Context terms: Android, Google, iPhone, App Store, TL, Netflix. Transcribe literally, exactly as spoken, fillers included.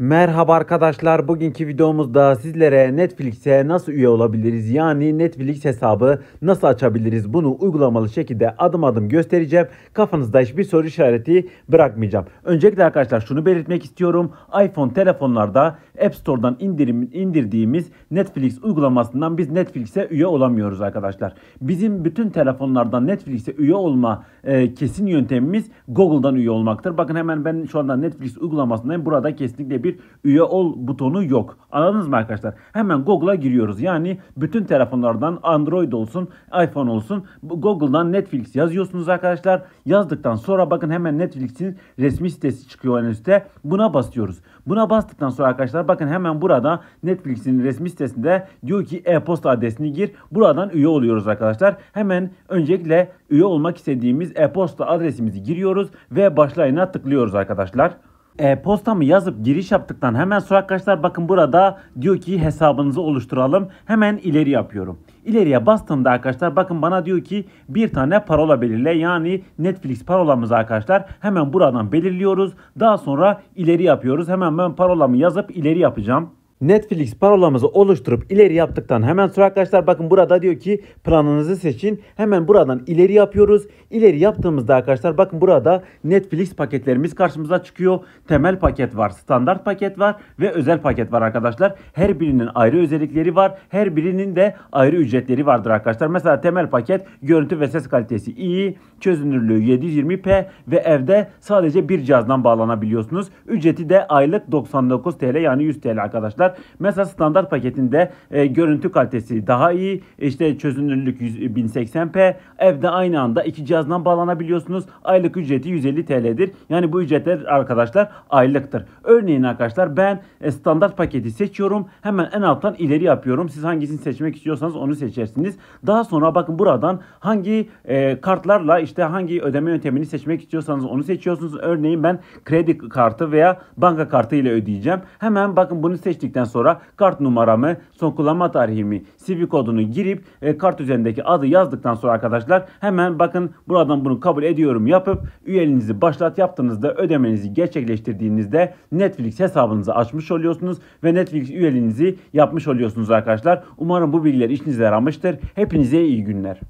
Merhaba arkadaşlar, bugünkü videomuzda sizlere Netflix'e nasıl üye olabiliriz, yani Netflix hesabı nasıl açabiliriz, bunu uygulamalı şekilde adım adım göstereceğim. Kafanızda hiçbir soru işareti bırakmayacağım. Öncelikle arkadaşlar şunu belirtmek istiyorum: iPhone telefonlarda App Store'dan indirim, indirdiğimiz Netflix uygulamasından biz Netflix'e üye olamıyoruz arkadaşlar. Bizim bütün telefonlardan Netflix'e üye olma e, kesin yöntemimiz Google'dan üye olmaktır. Bakın, hemen ben şu anda Netflix uygulamasındayım. Burada kesinlikle bir üye ol butonu yok. Anladınız mı arkadaşlar? Hemen Google'a giriyoruz. Yani bütün telefonlardan, Android olsun, iPhone olsun, Google'dan Netflix yazıyorsunuz arkadaşlar. Yazdıktan sonra bakın hemen Netflix'in resmi sitesi çıkıyor en üstte. Buna basıyoruz. Buna bastıktan sonra arkadaşlar bakın hemen burada Netflix'in resmi sitesinde diyor ki e-posta adresini gir. Buradan üye oluyoruz arkadaşlar. Hemen öncelikle üye olmak istediğimiz e-posta adresimizi giriyoruz ve başlayına tıklıyoruz arkadaşlar. E-postamı yazıp giriş yaptıktan hemen sonra arkadaşlar bakın burada diyor ki hesabınızı oluşturalım. Hemen ileri yapıyorum. İleriye bastığımda arkadaşlar bakın bana diyor ki bir tane parola belirle. Yani Netflix parolamızı arkadaşlar hemen buradan belirliyoruz. Daha sonra ileri yapıyoruz. Hemen ben parolamı yazıp ileri yapacağım. Netflix parolamızı oluşturup ileri yaptıktan hemen sonra arkadaşlar bakın burada diyor ki planınızı seçin. Hemen buradan ileri yapıyoruz. İleri yaptığımızda arkadaşlar bakın burada Netflix paketlerimiz karşımıza çıkıyor. Temel paket var, standart paket var ve özel paket var arkadaşlar. Her birinin ayrı özellikleri var. Her birinin de ayrı ücretleri vardır arkadaşlar. Mesela temel paket görüntü ve ses kalitesi iyi, çözünürlüğü yedi yüz yirmi p ve evde sadece bir cihazdan bağlanabiliyorsunuz. Ücreti de aylık doksan dokuz TL, yani yüz TL arkadaşlar. Mesela standart paketinde e, görüntü kalitesi daha iyi, işte çözünürlük bin seksen p, evde aynı anda iki cihazdan bağlanabiliyorsunuz. Aylık ücreti yüz elli TL'dir. Yani bu ücretler arkadaşlar aylıktır. Örneğin arkadaşlar ben e, standart paketi seçiyorum. Hemen en alttan ileri yapıyorum. Siz hangisini seçmek istiyorsanız onu seçersiniz. Daha sonra bakın buradan hangi e, kartlarla işte hangi ödeme yöntemini seçmek istiyorsanız onu seçiyorsunuz. Örneğin ben kredi kartı veya banka kartı ile ödeyeceğim. Hemen bakın bunu seçtikten sonra kart numaramı, son kullanma tarihimi, C V kodunu girip e, kart üzerindeki adı yazdıktan sonra arkadaşlar hemen bakın buradan bunu kabul ediyorum yapıp üyeliğinizi başlat yaptığınızda, ödemenizi gerçekleştirdiğinizde Netflix hesabınızı açmış oluyorsunuz ve Netflix üyeliğinizi yapmış oluyorsunuz arkadaşlar. Umarım bu bilgiler işinize yaramıştır. Hepinize iyi günler.